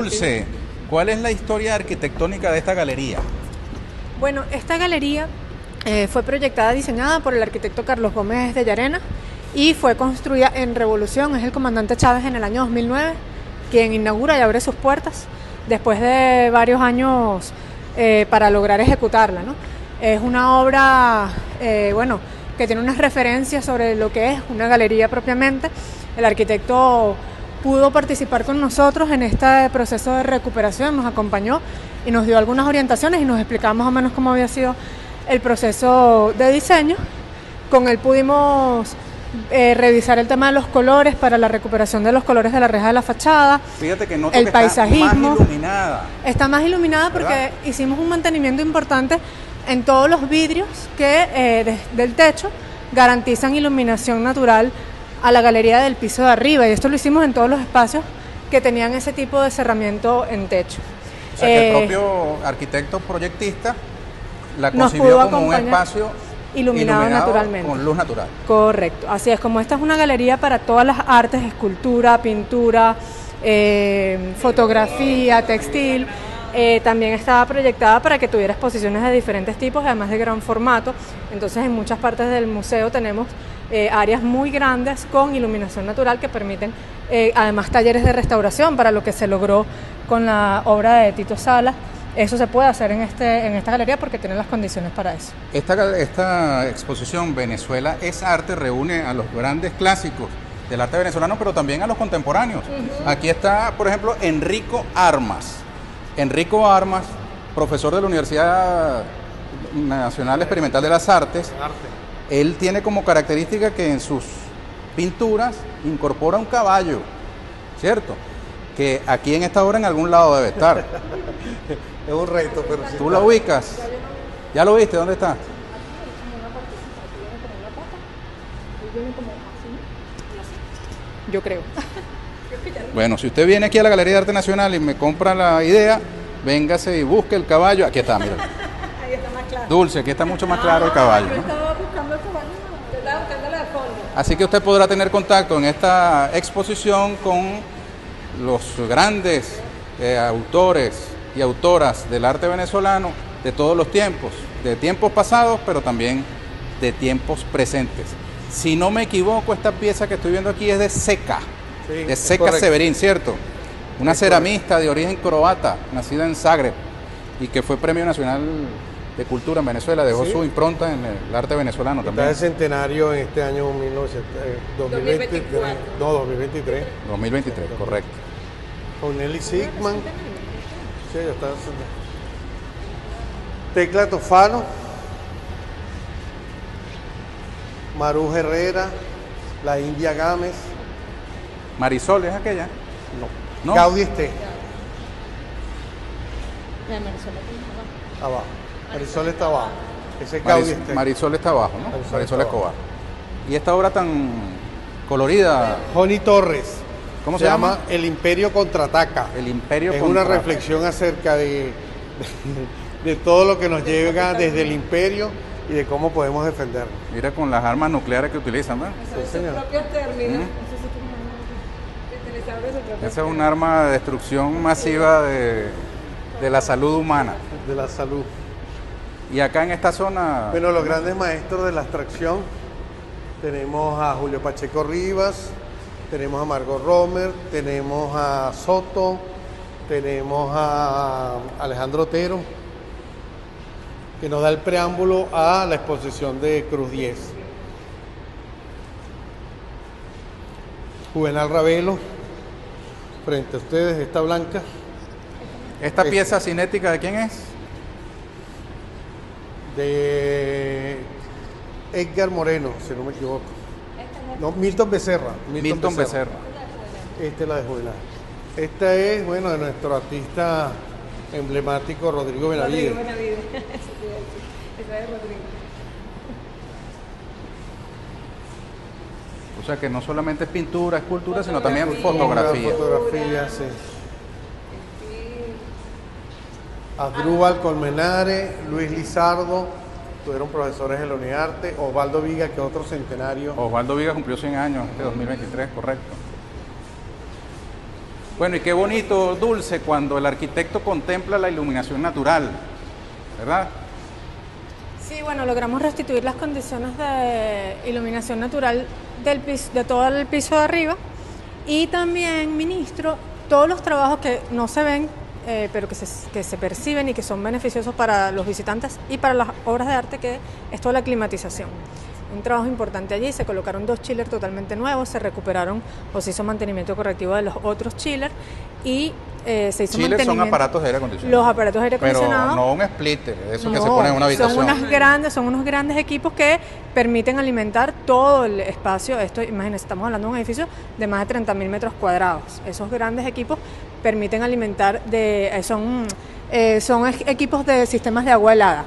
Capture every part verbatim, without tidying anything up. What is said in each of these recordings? Dulce, ¿cuál es la historia arquitectónica de esta galería? Bueno, esta galería eh, fue proyectada, diseñada por el arquitecto Carlos Gómez de Llarena y fue construida en Revolución, es el comandante Chávez en el año dos mil nueve, quien inaugura y abre sus puertas después de varios años eh, para lograr ejecutarla, ¿no? Es una obra, eh, bueno, que tiene unas referencias sobre lo que es una galería propiamente. El arquitecto pudo participar con nosotros en este proceso de recuperación, nos acompañó y nos dio algunas orientaciones y nos explicaba más o menos cómo había sido el proceso de diseño. Con él pudimos eh, revisar el tema de los colores para la recuperación de los colores de la reja de la fachada. Fíjate que noto el que paisajismo está más iluminada. Está más iluminada porque, ¿verdad?, hicimos un mantenimiento importante en todos los vidrios que eh, de, del techo garantizan iluminación natural a la galería del piso de arriba, y esto lo hicimos en todos los espacios que tenían ese tipo de cerramiento en techo. O sea, eh, que el propio arquitecto proyectista la concibió como un espacio iluminado, iluminado naturalmente, con luz natural. Correcto, así es. Como esta es una galería para todas las artes, escultura, pintura, eh, fotografía, textil, eh, también estaba proyectada para que tuviera exposiciones de diferentes tipos, además de gran formato. Entonces, en muchas partes del museo tenemos Eh, áreas muy grandes con iluminación natural que permiten eh, además talleres de restauración, para lo que se logró con la obra de Tito Sala. Eso se puede hacer en, este, en esta galería porque tienen las condiciones para eso. Esta, esta exposición Venezuela es arte reúne a los grandes clásicos del arte venezolano, pero también a los contemporáneos. Uh-huh. Aquí está, por ejemplo, Enrique Armas. Enrique Armas, profesor de la Universidad Nacional Experimental de las Artes. Arte. Él tiene como característica que en sus pinturas incorpora un caballo, ¿cierto? Que aquí en esta obra en algún lado debe estar. Es un reto, pero sí. ¿Tú la ubicas? ¿Ya lo viste? ¿Dónde está? Yo creo. Bueno, si usted viene aquí a la Galería de Arte Nacional y me compra la idea, véngase y busque el caballo. Aquí está, mira. Ahí está más claro. Dulce, aquí está mucho más claro el caballo, ¿no? Así que usted podrá tener contacto en esta exposición con los grandes eh, autores y autoras del arte venezolano de todos los tiempos, de tiempos pasados, pero también de tiempos presentes. Si no me equivoco, esta pieza que estoy viendo aquí es de Seca, sí, de Seca Severín, ¿cierto? Una ceramista de origen croata, nacida en Zagreb y que fue Premio Nacional de Cultura en Venezuela, dejó sí. su impronta en el arte venezolano. Está también. Está de centenario en este año mil novecientos, eh, dos mil veintitrés, no, dos mil veintitrés. dos mil veintitrés, sí, correcto. Con Nelly Sigman. Sí, ya está. Tecla Tofano. Maru Herrera. La India Gámez. Marisol, ¿es aquella? No. ¿No? Gaudí Esté. La Marisol aquí abajo. Marisol está abajo. Ese Marisol, Marisol está abajo, ¿no? Marisol, Marisol Escobar. Y esta obra tan colorida. Johnny Torres. ¿Cómo se, se llama? llama? El Imperio Contraataca. El Imperio Contraataca. Es contra... una reflexión acerca de, de, de todo lo que nos llega desde el imperio y de cómo podemos defendernos. Mira, con las armas nucleares que utilizan, ¿verdad? Eso es su propio término. Esa es un arma de destrucción masiva de, de la salud humana. De la salud. Y acá en esta zona... Bueno, los grandes maestros de la abstracción, tenemos a Julio Pacheco Rivas, tenemos a Margot Romer, tenemos a Soto, tenemos a Alejandro Otero, que nos da el preámbulo a la exposición de Cruz-Diez. Juvenal Ravelo, frente a ustedes, esta blanca. ¿Esta es... pieza cinética de quién es? De Edgar Moreno, si no me equivoco. No, Milton Becerra. Milton, Milton Becerra. Becerra. Esta es la de Juvenal. Esta es, bueno, de nuestro artista emblemático Rodrigo Benavides. Rodrigo Benavides. Esa es Rodrigo. O sea que no solamente es pintura, escultura, sino también fotografía. Fotografía, sí. Asdrúbal Colmenare, Luis Lizardo, tuvieron profesores en la Uniarte. Osvaldo Viga, que otro centenario. Osvaldo Viga cumplió cien años este dos mil veintitrés, correcto. Bueno, y qué bonito, Dulce, cuando el arquitecto contempla la iluminación natural, ¿verdad? Sí, bueno, logramos restituir las condiciones de iluminación natural del piso, de todo el piso de arriba, y también, ministro, todos los trabajos que no se ven, eh, pero que se, que se perciben y que son beneficiosos para los visitantes y para las obras de arte, que es toda la climatización. Un trabajo importante allí, se colocaron dos chillers totalmente nuevos, se recuperaron o se hizo mantenimiento correctivo de los otros chillers y eh, se hizo chillers mantenimiento. Son aparatos de aire acondicionado. Los aparatos de aire acondicionado. Pero no un splitter, eso no, que se pone en una habitación. Son unas grandes, son unos grandes equipos que permiten alimentar todo el espacio. Esto, imagínense, estamos hablando de un edificio de más de treinta mil metros cuadrados. Esos grandes equipos permiten alimentar, de, son, eh, son equipos de sistemas de agua helada,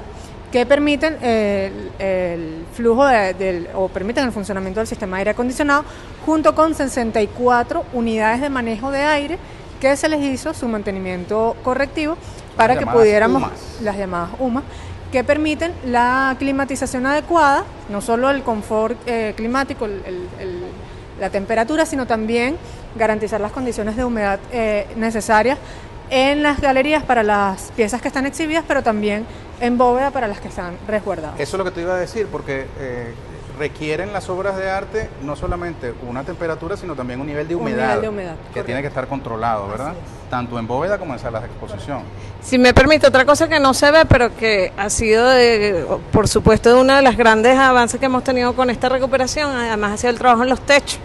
que permiten el, el flujo de, del, o permiten el funcionamiento del sistema de aire acondicionado, junto con sesenta y cuatro unidades de manejo de aire que se les hizo su mantenimiento correctivo para que pudiéramos, U M A S. Las llamadas U M A S, que permiten la climatización adecuada, no solo el confort eh, climático, el, el, el, la temperatura, sino también garantizar las condiciones de humedad eh, necesarias en las galerías para las piezas que están exhibidas, pero también en bóveda para las que están resguardadas. Eso es lo que te iba a decir, porque eh, requieren las obras de arte no solamente una temperatura, sino también un nivel de humedad, un nivel de humedad que correcto. Tiene que estar controlado, ¿verdad? Tanto en bóveda como en salas de exposición. Si me permite, otra cosa que no se ve, pero que ha sido, de, por supuesto, de uno de los grandes avances que hemos tenido con esta recuperación, además ha sido el trabajo en los techos,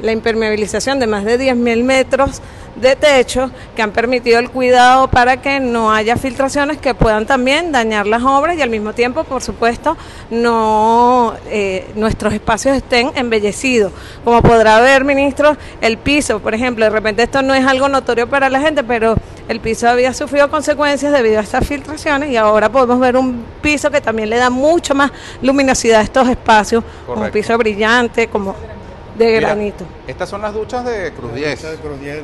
la impermeabilización de más de diez mil metros de techo, que han permitido el cuidado para que no haya filtraciones que puedan también dañar las obras y al mismo tiempo, por supuesto, no eh, nuestros espacios estén embellecidos. Como podrá ver, ministro, el piso, por ejemplo, de repente esto no es algo notorio para la gente, pero el piso había sufrido consecuencias debido a estas filtraciones y ahora podemos ver un piso que también le da mucho más luminosidad a estos espacios, un piso brillante, como... de granito. Mira, estas son las duchas de Cruz-Diez. Las,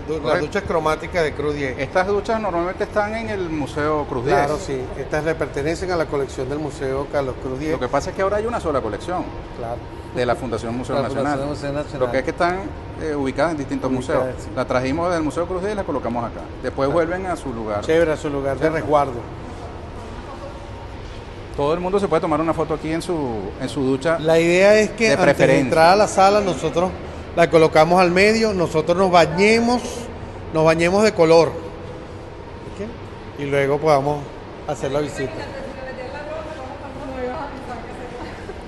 ducha las duchas cromáticas de Cruz-Diez. Estas duchas normalmente están en el Museo Cruz-Diez. Claro, sí. Estas le pertenecen a la colección del Museo Carlos Cruz-Diez. Lo que pasa es que ahora hay una sola colección. Claro. De la Fundación Museo, la Nacional. Fundación Museo Nacional. Lo que es que están eh, ubicadas en distintos ubicadas, museos. Sí. La trajimos del Museo Cruz-Diez y la colocamos acá. Después claro. Vuelven a su lugar. Chévere, a su lugar Chévere. de resguardo. Todo el mundo se puede tomar una foto aquí en su, en su ducha. La idea es que antes de entrar a la sala nosotros la colocamos al medio, nosotros nos bañemos, nos bañemos de color. ¿Okay? Y luego podamos hacer la visita.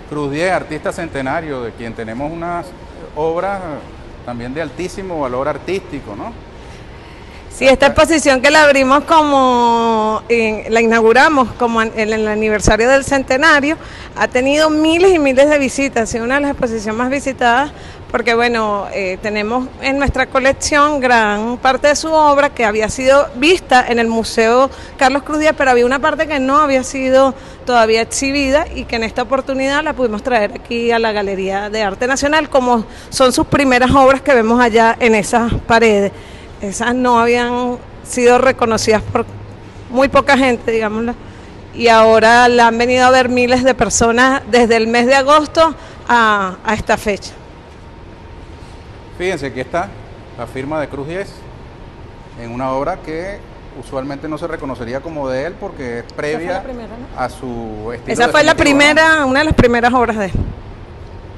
Cruz-Diez, artista centenario, de quien tenemos unas obras también de altísimo valor artístico, ¿no? Sí, esta exposición que la abrimos como, en, la inauguramos como en, en el aniversario del centenario, ha tenido miles y miles de visitas, ha sido una de las exposiciones más visitadas porque bueno, eh, tenemos en nuestra colección gran parte de su obra que había sido vista en el Museo Carlos Cruz-Diez, pero había una parte que no había sido todavía exhibida y que en esta oportunidad la pudimos traer aquí a la Galería de Arte Nacional, como son sus primeras obras que vemos allá en esas paredes. Esas no habían sido reconocidas por muy poca gente, digámoslo, y ahora la han venido a ver miles de personas desde el mes de agosto a, a esta fecha. Fíjense, aquí está la firma de Cruz-Diez, en una obra que usualmente no se reconocería como de él porque es previa primera, ¿no? a su estilo. Esa fue la primera, una de las primeras obras de él,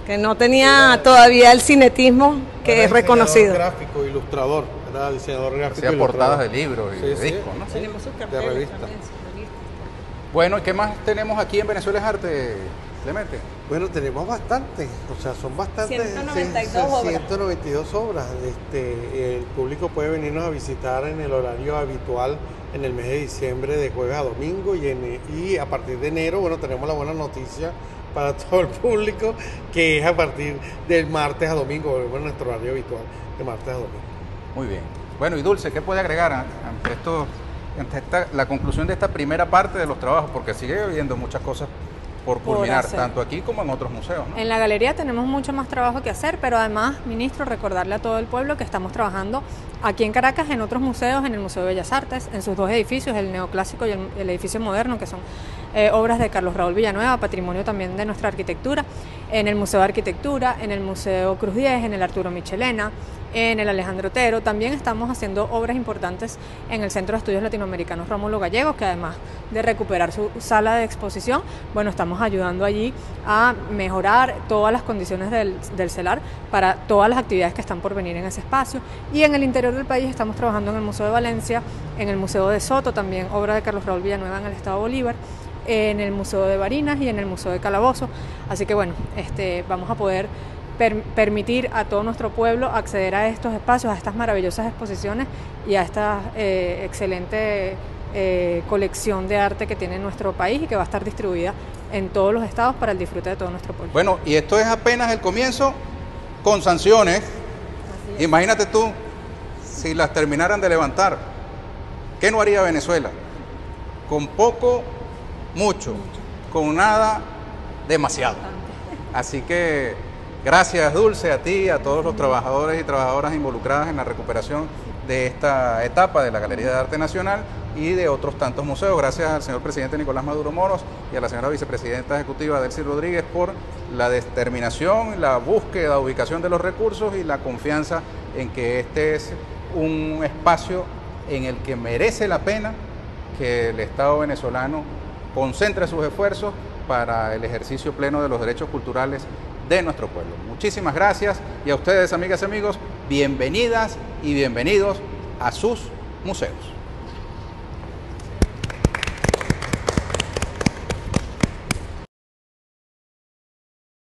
que no tenía era, todavía el cinetismo que era es reconocido. Gráfico, ilustrador. Diseñador gráfico. Hacía portadas de libros y sí, de sí, discos, ¿no? Sí, de revistas. Bueno, ¿y qué más tenemos aquí en Venezuela es Arte, Clemente? Bueno, tenemos bastantes, o sea, son bastantes. ciento noventa y dos obras. Este, el público puede venirnos a visitar en el horario habitual en el mes de diciembre, de jueves a domingo, y, en, y a partir de enero, bueno, tenemos la buena noticia para todo el público, que es a partir del martes a domingo, volvemos a nuestro horario habitual, de martes a domingo. Muy bien. Bueno, y Dulce, ¿qué puede agregar ante esto, ante esta, la conclusión de esta primera parte de los trabajos? Porque sigue habiendo muchas cosas por culminar, por tanto aquí como en otros museos, ¿no? En la galería tenemos mucho más trabajo que hacer, pero además, ministro, recordarle a todo el pueblo que estamos trabajando aquí en Caracas, en otros museos, en el Museo de Bellas Artes, en sus dos edificios, el neoclásico y el, el edificio moderno, que son eh, obras de Carlos Raúl Villanueva, patrimonio también de nuestra arquitectura, en el Museo de Arquitectura, en el Museo Cruz-Diez, en el Arturo Michelena, en el Alejandro Otero. También estamos haciendo obras importantes en el Centro de Estudios Latinoamericanos Rómulo Gallegos, que además de recuperar su sala de exposición, bueno, estamos ayudando allí a mejorar todas las condiciones del, del CELAR para todas las actividades que están por venir en ese espacio. Y en el interior del país estamos trabajando en el Museo de Valencia, en el Museo de Soto, también obra de Carlos Raúl Villanueva en el Estado Bolívar, en el Museo de Barinas y en el Museo de Calabozo. Así que bueno, este, vamos a poder permitir a todo nuestro pueblo acceder a estos espacios, a estas maravillosas exposiciones y a esta eh, excelente eh, colección de arte que tiene nuestro país y que va a estar distribuida en todos los estados para el disfrute de todo nuestro pueblo. Bueno, y esto es apenas el comienzo con sanciones. Imagínate tú, si las terminaran de levantar, ¿qué no haría Venezuela? Con poco, mucho, con nada, demasiado. Así que gracias, Dulce, a ti, a todos los trabajadores y trabajadoras involucradas en la recuperación de esta etapa de la Galería de Arte Nacional y de otros tantos museos. Gracias al señor presidente Nicolás Maduro Moros y a la señora vicepresidenta ejecutiva Delcy Rodríguez por la determinación, la búsqueda, ubicación de los recursos y la confianza en que este es un espacio en el que merece la pena que el Estado venezolano concentre sus esfuerzos para el ejercicio pleno de los derechos culturales de nuestro pueblo. Muchísimas gracias, y a ustedes, amigas y amigos, bienvenidas y bienvenidos a sus museos.